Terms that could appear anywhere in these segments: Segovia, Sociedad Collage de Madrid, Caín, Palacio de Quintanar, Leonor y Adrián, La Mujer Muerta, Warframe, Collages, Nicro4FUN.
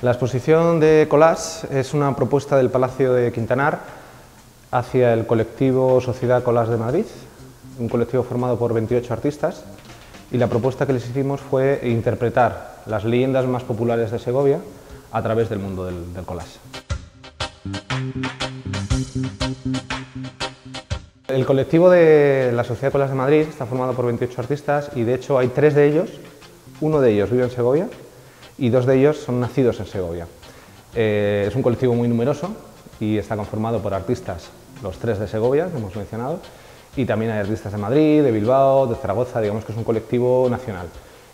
La exposición de Collages es una propuesta del Palacio de Quintanar hacia el colectivo Sociedad Collage de Madrid, un colectivo formado por 28 artistas, y la propuesta que les hicimos fue interpretar las leyendas más populares de Segovia a través del mundo del collage. El colectivo de la Sociedad Collage de Madrid está formado por 28 artistas y de hecho hay 3 de ellos, uno de ellos vive en Segovia y 2 de ellos son nacidos en Segovia. Es un colectivo muy numeroso y está conformado por artistas, los 3 de Segovia que hemos mencionado, y también hay artistas de Madrid, de Bilbao, de Zaragoza, digamos que es un colectivo nacional.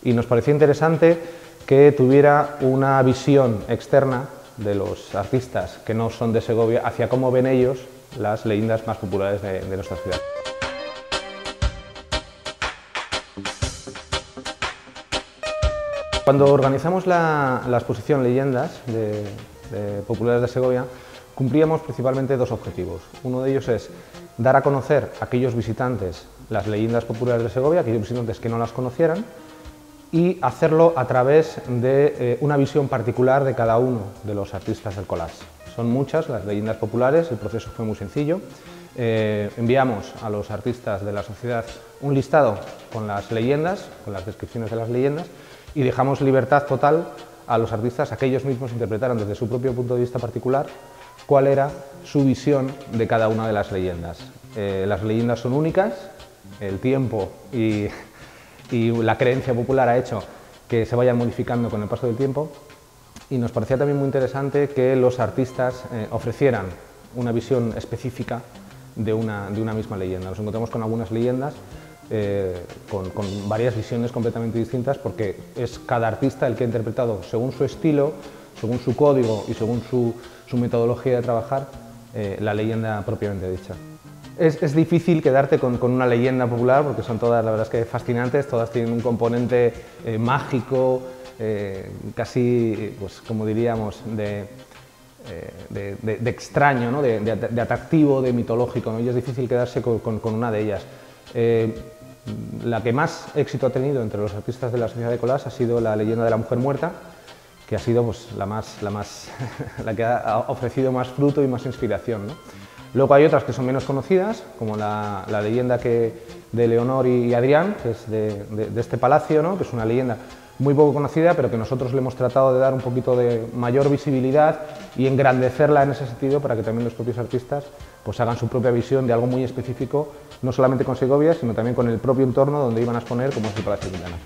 Y nos pareció interesante que tuviera una visión externa de los artistas que no son de Segovia hacia cómo ven ellos las leyendas más populares de nuestra ciudad. Cuando organizamos la exposición Leyendas populares de Segovia, cumplíamos principalmente 2 objetivos. Uno de ellos es dar a conocer a aquellos visitantes las leyendas populares de Segovia, aquellos visitantes que no las conocieran, y hacerlo a través de una visión particular de cada uno de los artistas del collage. Son muchas las leyendas populares, el proceso fue muy sencillo. Enviamos a los artistas de la sociedad un listado con las leyendas, con las descripciones de las leyendas, y dejamos libertad total a los artistas, a que ellos mismos interpretaran desde su propio punto de vista particular cuál era su visión de cada una de las leyendas. Las leyendas son únicas, el tiempo y la creencia popular ha hecho que se vayan modificando con el paso del tiempo, y nos parecía también muy interesante que los artistas ofrecieran una visión específica de una misma leyenda. Nos encontramos con algunas leyendas con varias visiones completamente distintas, porque es cada artista el que ha interpretado según su estilo, según su código y según su metodología de trabajar la leyenda propiamente dicha. Es difícil quedarte con una leyenda popular, porque son todas, la verdad es que fascinantes, todas tienen un componente mágico, casi, pues, como diríamos, de extraño, ¿no? de atractivo, de mitológico, ¿no? Y es difícil quedarse con una de ellas. La que más éxito ha tenido entre los artistas de la Sociedad de Collage ha sido la leyenda de la mujer muerta, que ha sido, pues, la que ha ofrecido más fruto y más inspiración, ¿no? Luego hay otras que son menos conocidas, como la leyenda de Leonor y Adrián, que es de este palacio, ¿no? Que es una leyenda muy poco conocida, pero que nosotros le hemos tratado de dar un poquito de mayor visibilidad y engrandecerla en ese sentido, para que también los propios artistas, pues, hagan su propia visión de algo muy específico, no solamente con Segovia, sino también con el propio entorno donde iban a exponer, como es el Palacio de Quintanar.